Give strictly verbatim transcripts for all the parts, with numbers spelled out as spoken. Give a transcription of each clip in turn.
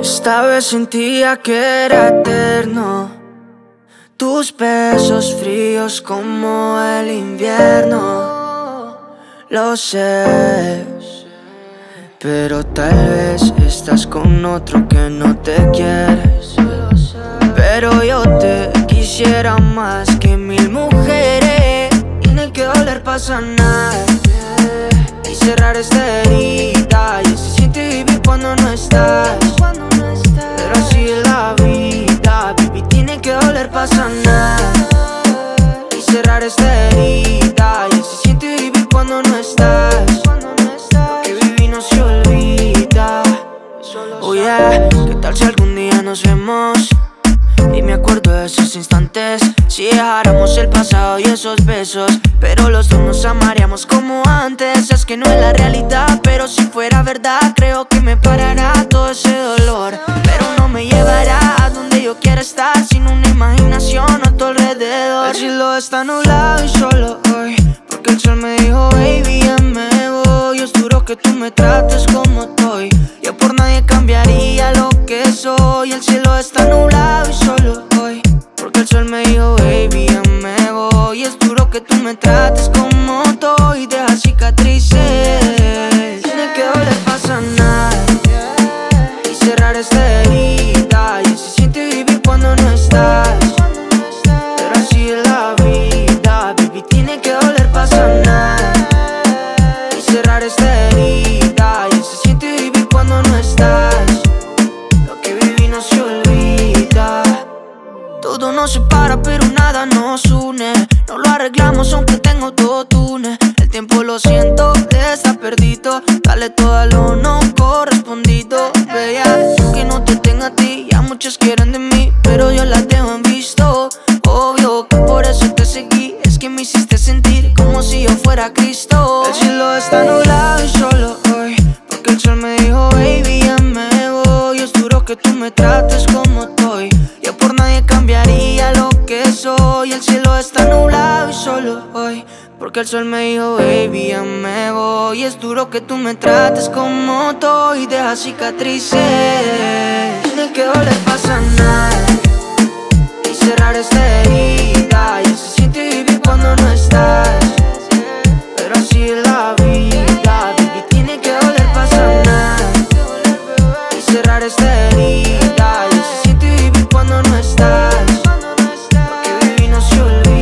Esta vez sentía que era eterno. Tus besos fríos como el invierno. Lo sé, pero tal vez estás con otro que no te quieres. Pero yo te quisiera más que mil mujeres, y no hay que doler pa' sanar y cerrar esta herida. Y se siente vivir cuando no estás, pero así es la vida, baby, tiene que doler pa' sanar y cerrar esta herida. Y se siente vivir cuando no estás, lo que viví no se olvida. Oye, ¿qué tal si algún día nos vemos? Y me acuerdo de esos instantes, si dejáramos el pasado y esos besos, pero los dos nos amaríamos como antes. Es que no es la realidad, pero si fuera verdad, creo que me parará todo ese dolor. Pero no me llevará a donde yo quiera estar, sin una imaginación a tu alrededor. El cielo está nublado y solo hoy, porque el sol me dijo, baby, ya me voy. Yo os juro que tú me trates como estoy, yo por nadie cambiaría lo que soy. El cielo está nublado y solo hoy, porque el sol me dijo, baby, ya me voy. Es duro que tú me trates como estoy. Deja cicatrices, tiene que doler pa' sanar y cerrar esta herida. Y se siente vivir cuando no estás, pero así es la vida, baby, tiene que doler pa' sanar y cerrar esta herida. Y se siente vivir cuando no estás, lo que viví no se olvida. Todo nos separa pero nada nos une, no lo arreglamos aunque tengo autotune. El tiempo lo siento, está perdido, dale todo a lo no correspondido. Bella, que no te tenga a ti, ya muchos quieren de mí, pero yo las dejo en visto. Obvio que por eso te seguí, es que me hiciste sentir como si yo fuera Cristo. El cielo está nublado y solo hoy, porque el sol me dijo, baby, ya me voy. Yo juro que tú me trates como estoy, yo por nadie cambiaría lo que soy. El cielo está nublado y solo hoy, porque el sol me dijo, baby, ya me voy. Es duro que tú me trates como estoy. Deja cicatrices, tiene que doler pa' sanar y cerrar esta herida. Y se siente vivir cuando no estás, pero así es la vida, baby, tiene que doler pa' sanar y cerrar esta herida. Y se siente vivir cuando no estás, porque vivir no se olvida.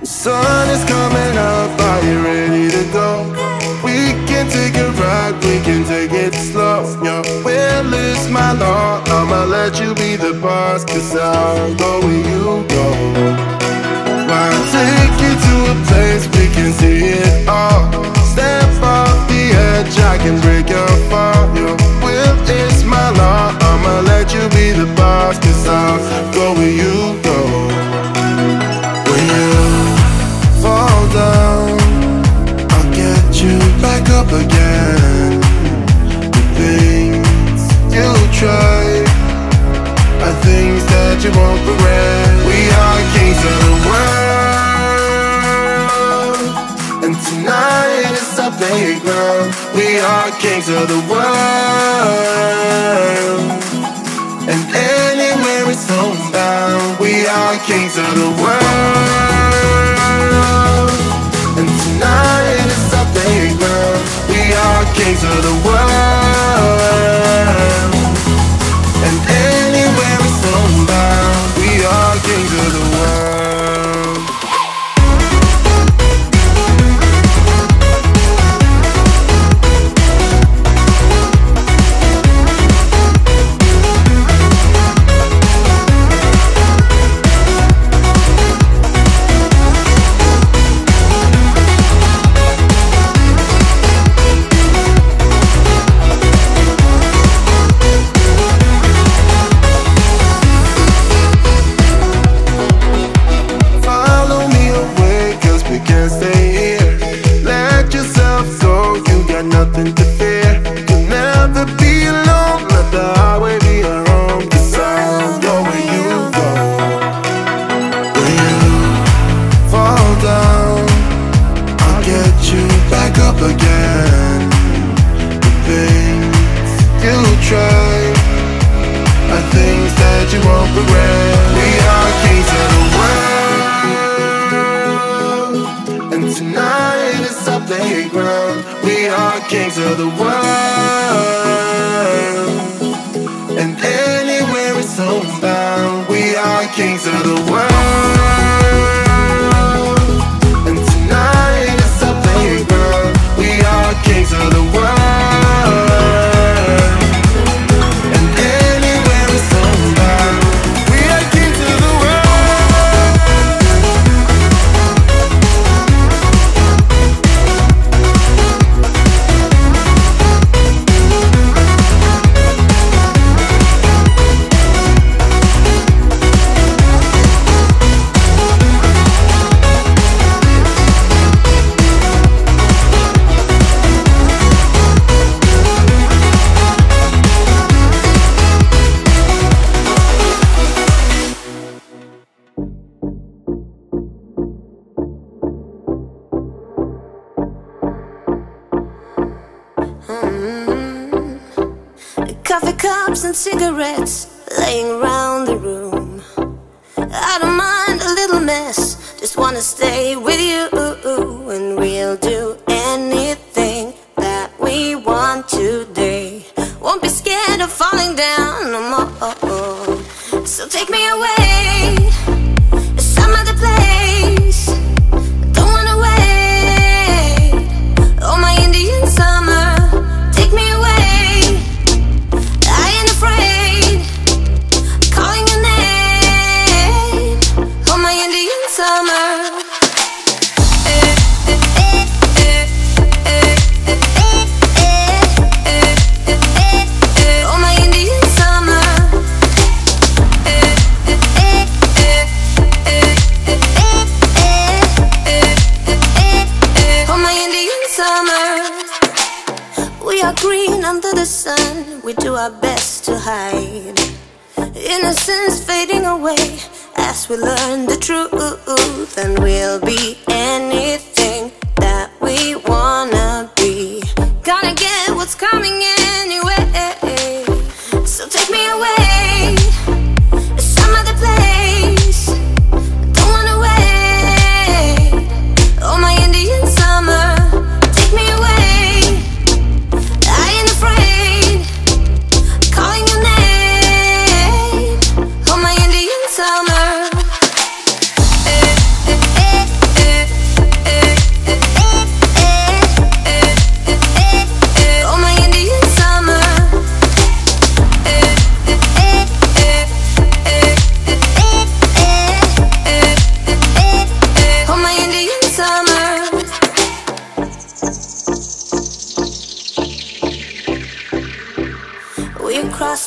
The sun is coming up, are you ready to go? We can take a ride, we can take it slow. Your will is my law, I'ma let you be the boss, cause I'll go where you go. I'll take you to a place, we can see it all. Step off the edge, I can break your fall. Your will is my law, I'ma let you be the boss, cause I'll go where you go. Up again, the things you try are things that you won't regret. We are kings of the world, and tonight is our playground. We are kings of the world, and anywhere it's homebound. We are kings of the world, and tonight is our playground. We are kings of the world, and anywhere it's homebound. We are kings of the world. Cigarettes laying around the room. I don't mind a little mess, just wanna stay with you. And we'll do anything that we want today. Won't be scared of falling down no more. So take me away to some other place. Don't wanna wait. Oh, my Indian summer. Under the sun, we do our best to hide innocence fading away as we learn the truth. And we'll be anything that we wanna be. Gonna get what's coming anyway. So take me away to some other place. Don't wanna wait. Oh, my Indian summer. Take me away. Summer. Hey, hey, hey.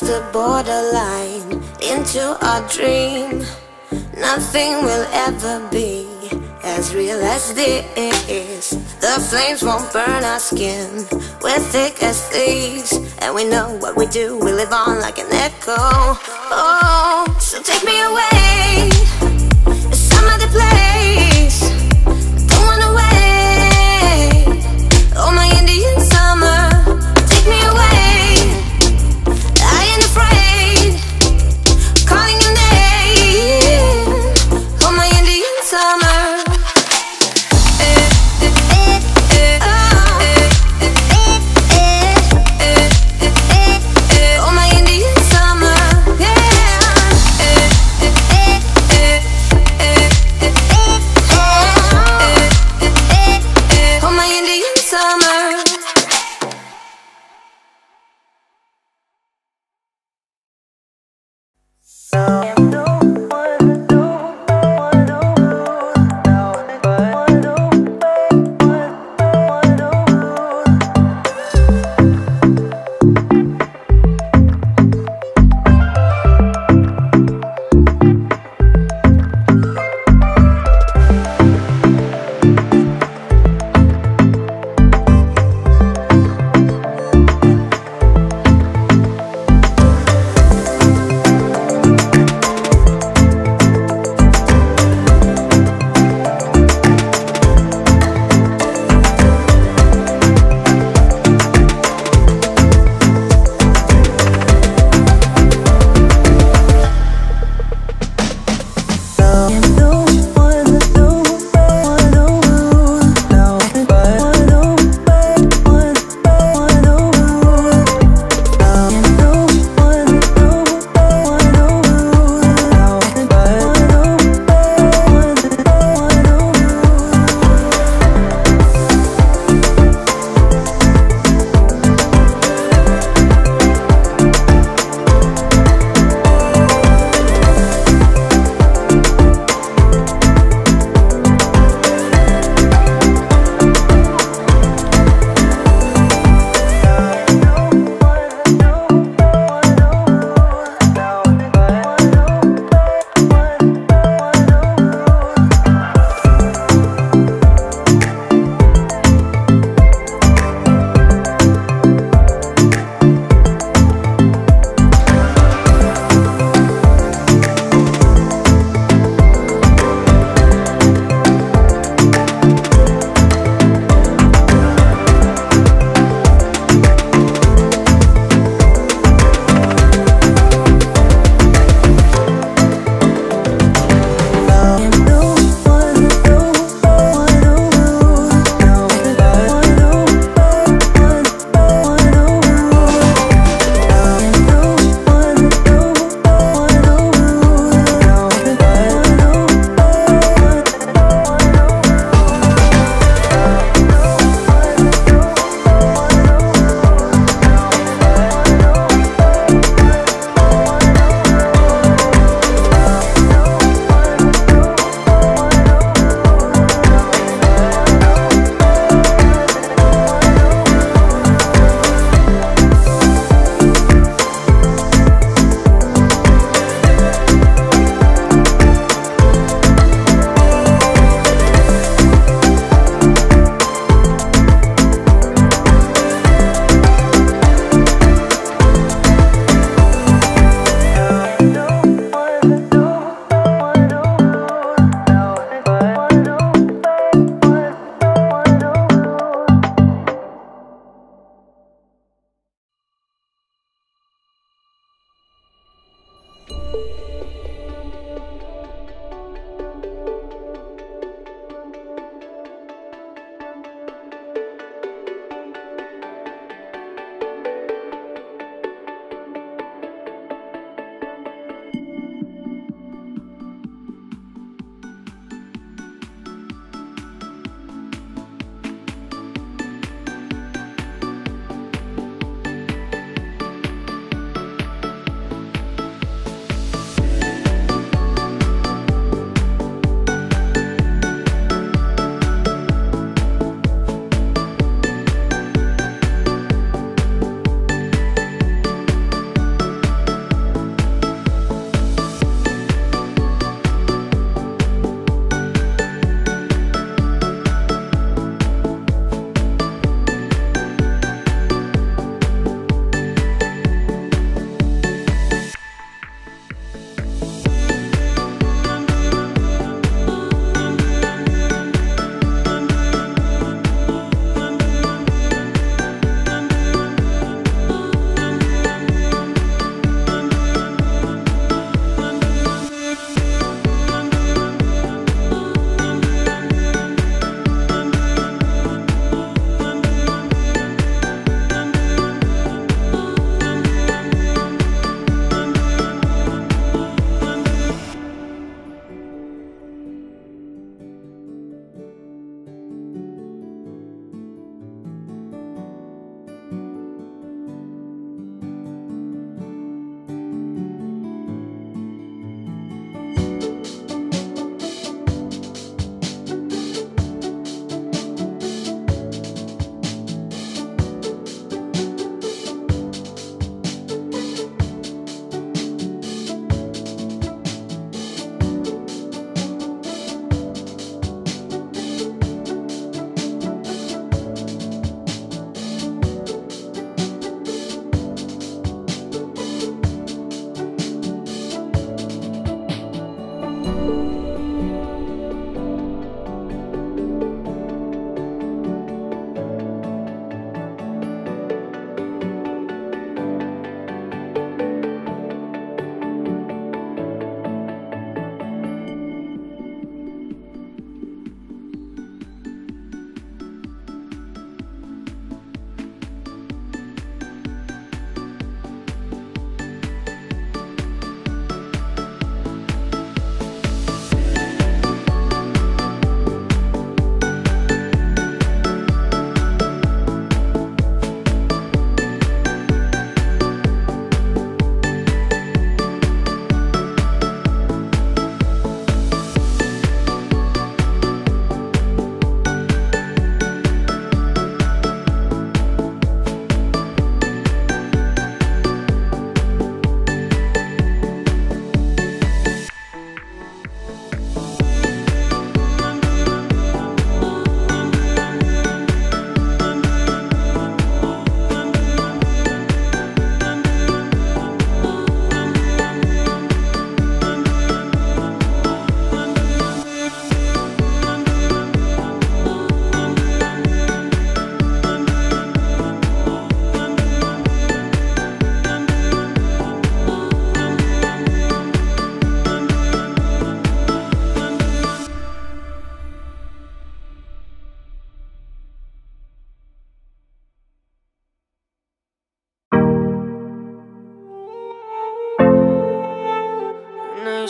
cross the borderline into our dream. Nothing will ever be as real as this. The flames won't burn our skin, we're thick as thieves, and we know what we do, we live on like an echo. Oh, so take me away to some other place. I don't wanna wait. Oh, my Indian summer, take me away. I ain't afraid of calling your name. Oh, my Indian summer. Hey!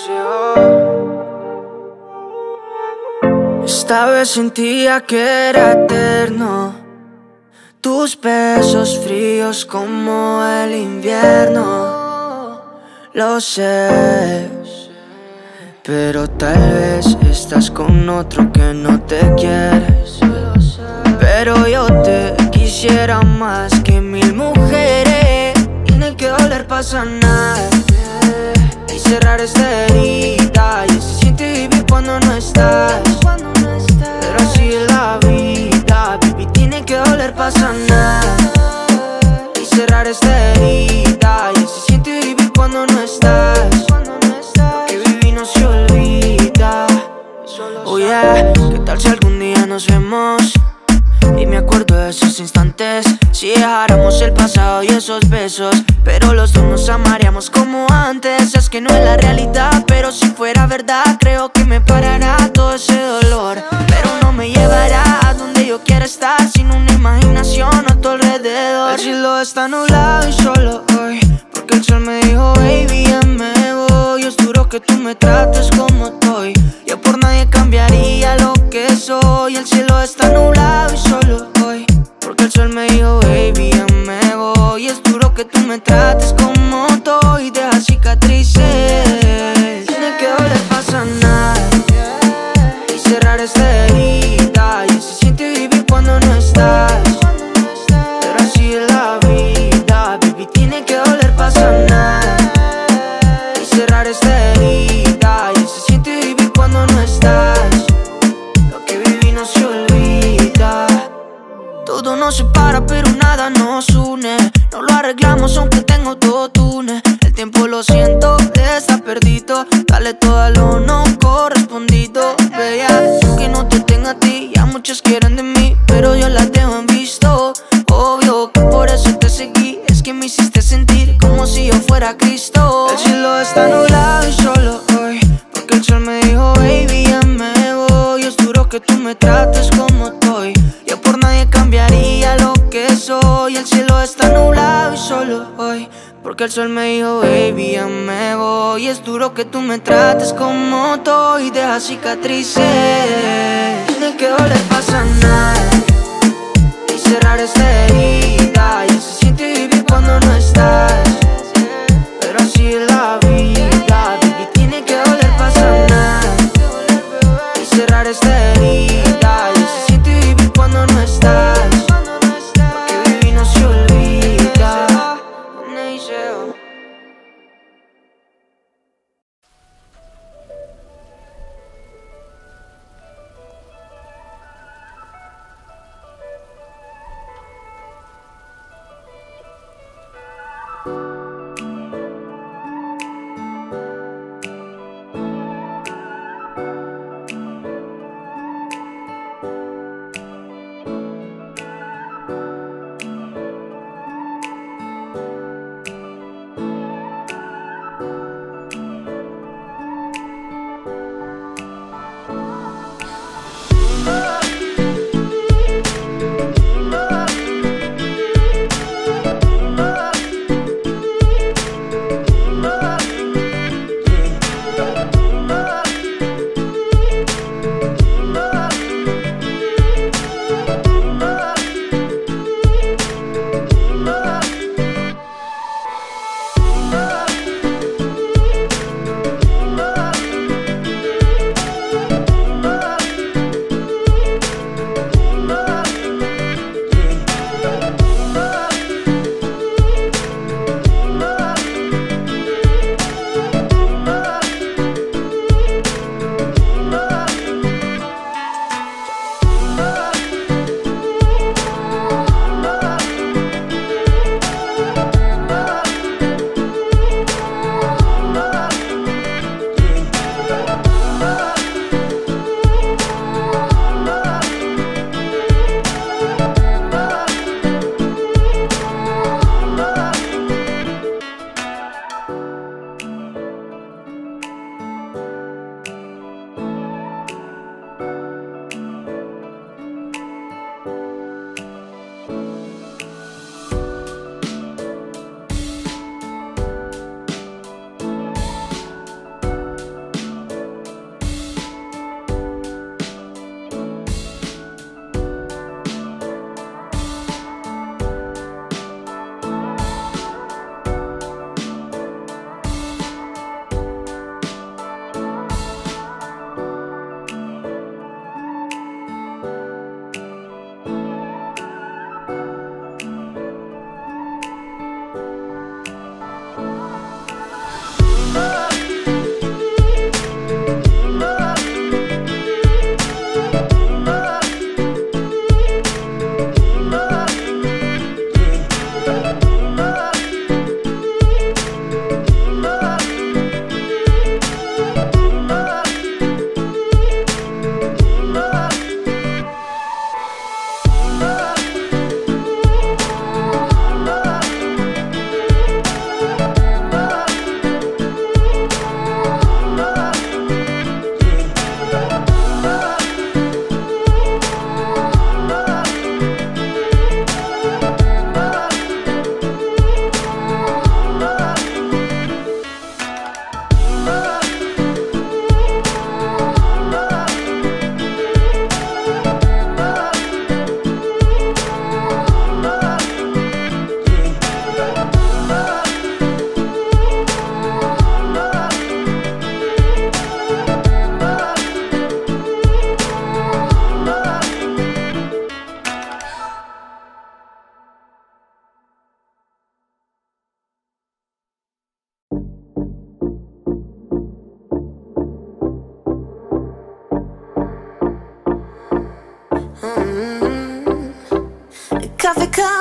yo. Esta vez sentía que era eterno. Tus besos fríos como el invierno. Lo sé, pero tal vez estás con otro que no te quieres. Pero yo te quisiera más que mil mujeres. Y no hay que doler para sanar y cerrar esta herida. Y se siente vivir cuando no estás, pero así es la vida. Baby, tiene que doler para sanar y cerrar esta herida. Y se siente vivir cuando no estás. Lo que viví no se olvida. Oye, ¿qué tal si algún día nos vemos? Y me acuerdo de esos instantes. Si dejáramos el pasado y esos besos, pero los dos nos amaríamos como antes. Es que no es la realidad, pero si fuera verdad, creo que me parará todo ese dolor. Pero no me llevará a donde yo quiera estar, sin una imaginación a tu alrededor. El cielo está nublado y solo hoy, porque el sol me dijo, baby, ya me voy. Yo os juro que tú me trates como estoy. Yo por nadie cambiaría lo que soy. El cielo está nublado y solo hoy, porque el sol me dijo, baby, ya me voy. Es duro que tú me trates como estoy. Deja cicatrices, tiene que doler para sanar y cerrar esta herida. Y se siente vivir cuando no estás, pero así es la vida. Baby, tiene que doler para sanar y cerrar esta herida. Y se siente vivir cuando no estás. Lo que viví no se olvida. Todo nos separa pero nada nos une. No lo arreglamos aunque tengo autotune. El tiempo lo siento, está perdido. Dale todo a lo no correspondido. Bella, que no te tenga a ti. Ya muchos quieren de mí, pero yo las dejo en visto. Obvio que por eso te seguí. Es que me hiciste sentir como si yo fuera Cristo. El cielo está nublado y solo hoy, porque el sol me dijo, baby, ya me voy. Yo juro que tú me trates como estoy. Yo por nadie cambiaría lo que soy. El cielo está nublado y solo hoy, porque el sol me dijo, baby, ya me voy. Es duro que tú me trates como estoy. Deja cicatrices, tiene que doler para sanar y cerrar esta herida. Y se siente vivir cuando no estás, pero así es la vida. Baby, tiene que doler para sanar y cerrar esta herida. Y se siente vivir cuando no estás. Lo que viví no se olvida.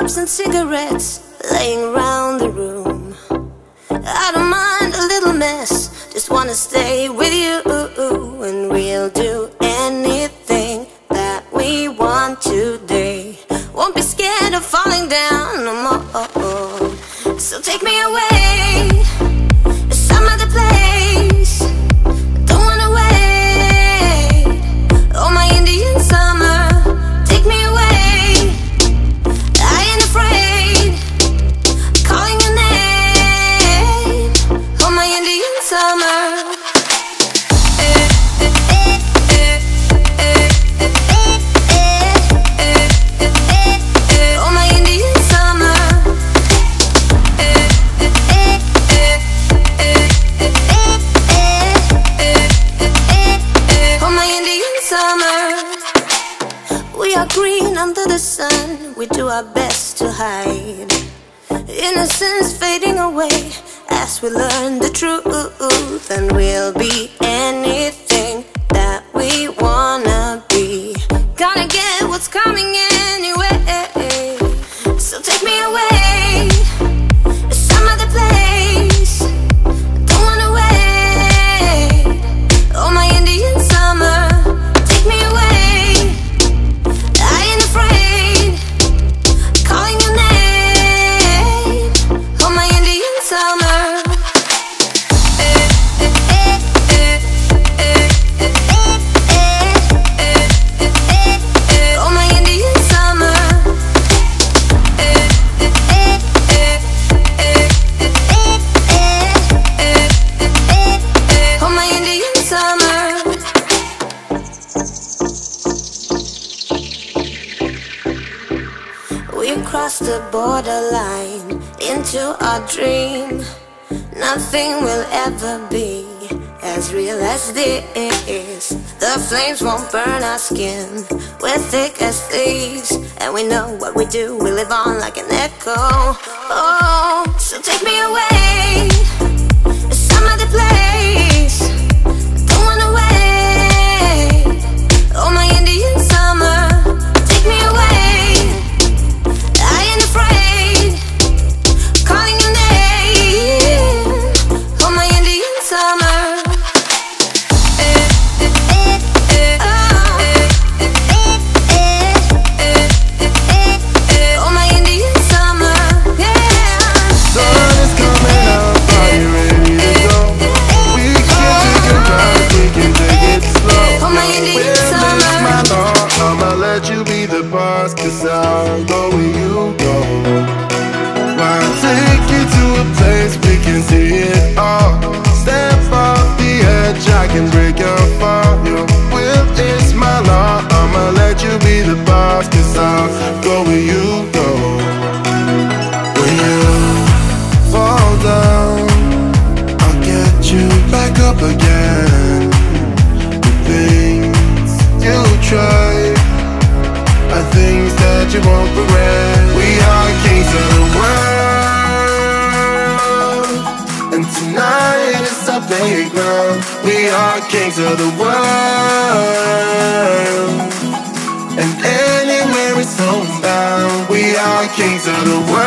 cups and cigarettes laying round the room. I don't mind a little mess, just wanna stay with you, and we'll do anything that we want today. Won't be scared of falling down no more. So take me away to some other place. Don't wanna wait. Oh, my Indian summer. Take me away. I ain't afraid of calling your name. Oh, my Indian summer. Green under the sun, we do our best to hide innocence fading away as we learn the truth, and we'll be anything that we wanna be. Gonna get what's coming anyway. So take me away to some other place. Don't wanna wait. Oh, my Indian summer. Take me away. The borderline into our dream. Nothing will ever be as real as this. The flames won't burn our skin. We're thick as thieves, and we know what we do. We live on like an echo. Oh, so take me away to some other place. Don't wanna wait. Oh, my Indian summer. Take me away. Try are things that you won't regret. We are kings of the world.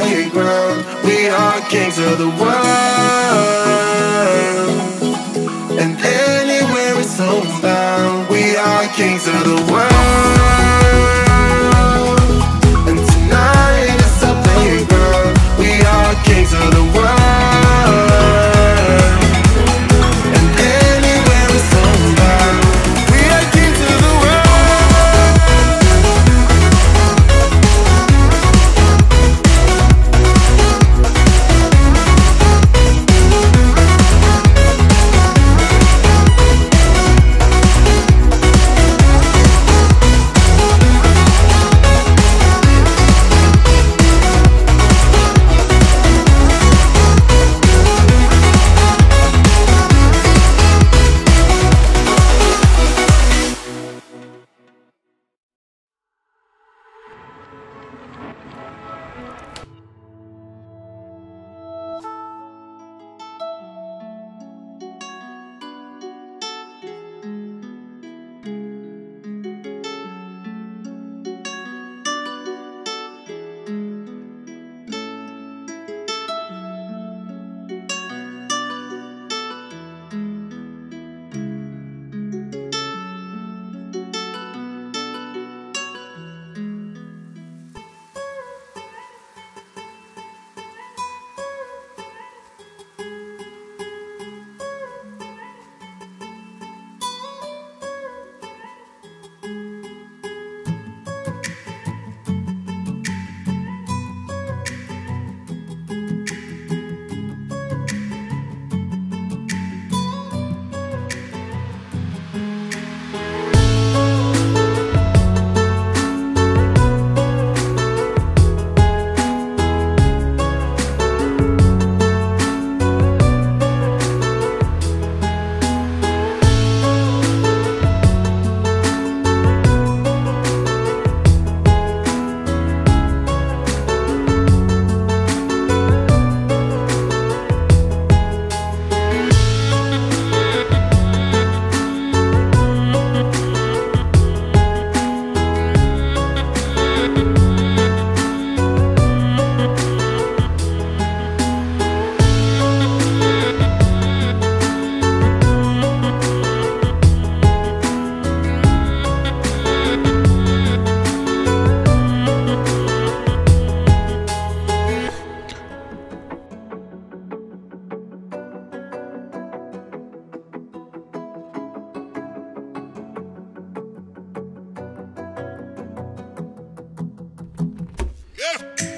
playground. We are kings of the world, and anywhere it's homebound. We are kings of the world, and tonight is our playground. We are kings of the world, and anywhere it's homebound. We are kings of the world. Yeah.